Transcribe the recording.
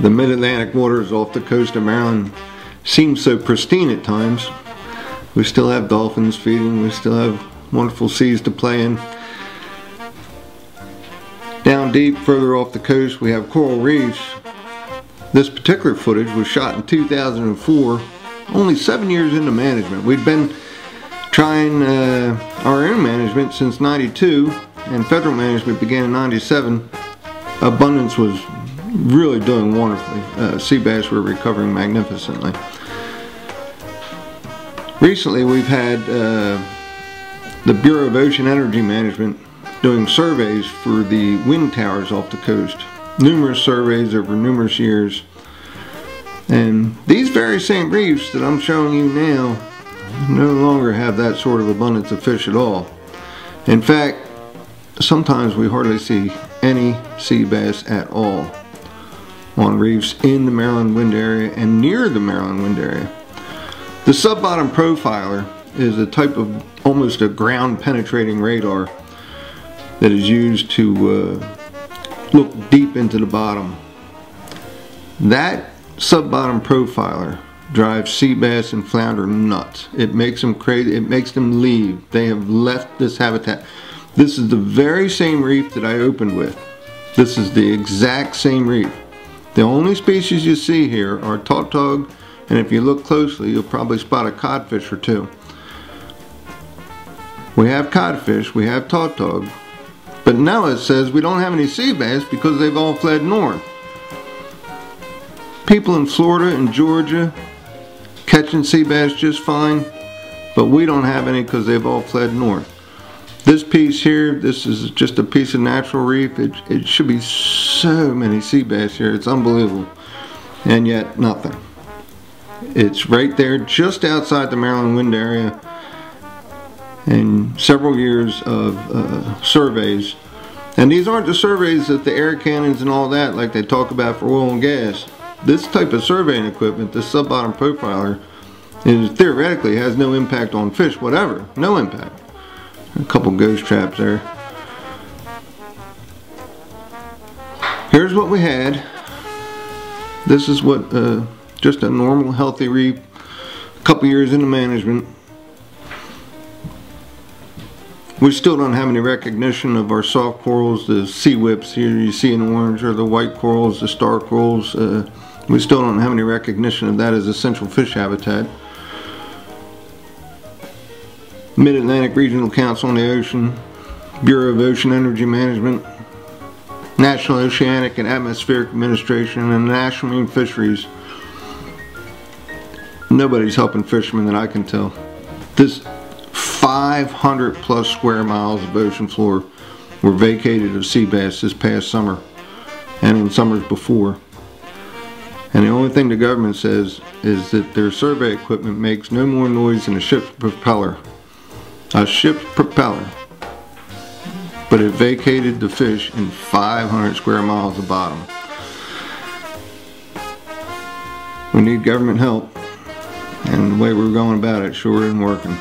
The mid-Atlantic waters off the coast of Maryland seem so pristine at times. We still have dolphins feeding, we still have wonderful seas to play in. Down deep, further off the coast, we have coral reefs. This particular footage was shot in 2004, only 7 years into management. We'd been trying our own management since '92, and federal management began in '97. Abundance was really doing wonderfully. Sea bass were recovering magnificently. Recently we've had the Bureau of Ocean Energy Management doing surveys for the wind towers off the coast. Numerous surveys over numerous years, and these very same reefs that I'm showing you now no longer have that sort of abundance of fish at all. In fact, sometimes we hardly see any sea bass at all on reefs in the Maryland wind area and near the Maryland wind area. The sub-bottom profiler is a type of almost a ground penetrating radar that is used to look deep into the bottom. That sub-bottom profiler drives sea bass and flounder nuts. It makes them crazy. It makes them leave. They have left this habitat. This is the very same reef that I opened with. This is the exact same reef. The only species you see here are tautog, and if you look closely, you'll probably spot a codfish or two. We have codfish, we have tautog, but now it says we don't have any sea bass because they've all fled north. People in Florida and Georgia catching sea bass just fine, but we don't have any because they've all fled north. This piece here, this is just a piece of natural reef. It should be so many sea bass here, it's unbelievable, and yet nothing. It's right there just outside the Maryland wind area, and several years of surveys. And these aren't the surveys that the air cannons and all that like they talk about for oil and gas. This type of surveying equipment, the sub-bottom profiler, is theoretically has no impact on fish whatever, no impact. A couple ghost traps there. Here's what we had. This is what just a normal healthy reef, a couple years into management. We still don't have any recognition of our soft corals, the sea whips here you see in orange, or the white corals, the star corals. We still don't have any recognition of that as essential fish habitat. Mid-Atlantic Regional Council on the Ocean, Bureau of Ocean Energy Management, National Oceanic and Atmospheric Administration, and National Marine Fisheries. Nobody's helping fishermen that I can tell. This 500 plus square miles of ocean floor were vacated of sea bass this past summer and in summers before. And the only thing the government says is that their survey equipment makes no more noise than a ship's propeller. A ship's propeller. But it vacated the fish in 500 square miles of bottom. We need government help, and the way we're going about it sure isn't working.